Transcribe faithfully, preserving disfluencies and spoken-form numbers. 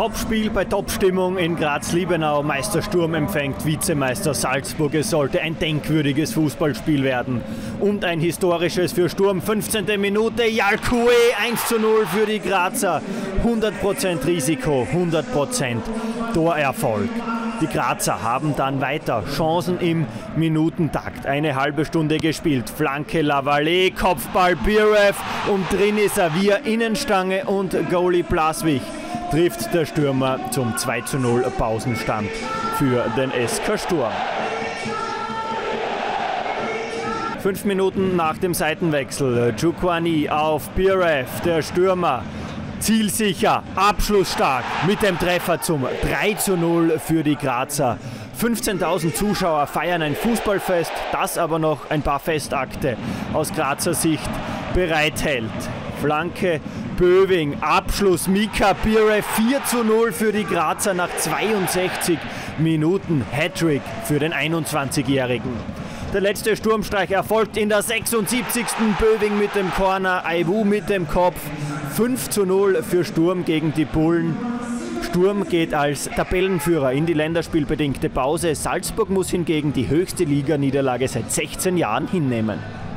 Topspiel bei Topstimmung in Graz-Liebenau. Meister Sturm empfängt Vizemeister Salzburg. Es sollte ein denkwürdiges Fußballspiel werden. Und ein historisches für Sturm. fünfzehnte Minute, Jalkue, eins zu null für die Grazer. hundert Prozent Risiko, hundert Prozent Torerfolg. Die Grazer haben dann weiter Chancen im Minutentakt. Eine halbe Stunde gespielt. Flanke Lavallee, Kopfball Birev und drin ist er via Innenstange und Goalie Blaswig. Trifft der Stürmer zum zwei zu null Pausenstand für den S K Sturm. Fünf Minuten nach dem Seitenwechsel. Chukwani auf Birev, der Stürmer. Zielsicher, abschlussstark mit dem Treffer zum drei zu null für die Grazer. fünfzehntausend Zuschauer feiern ein Fußballfest, das aber noch ein paar Festakte aus Grazer Sicht bereithält. Flanke Böwing, Abschluss Mika Biereth, vier zu null für die Grazer nach zweiundsechzig Minuten. Hattrick für den einundzwanzigjährigen. Der letzte Sturmstreich erfolgt in der sechsundsiebzigsten Böwing mit dem Corner, Aiwu mit dem Kopf. fünf zu null für Sturm gegen die Bullen. Sturm geht als Tabellenführer in die länderspielbedingte Pause. Salzburg muss hingegen die höchste Liganiederlage seit sechzehn Jahren hinnehmen.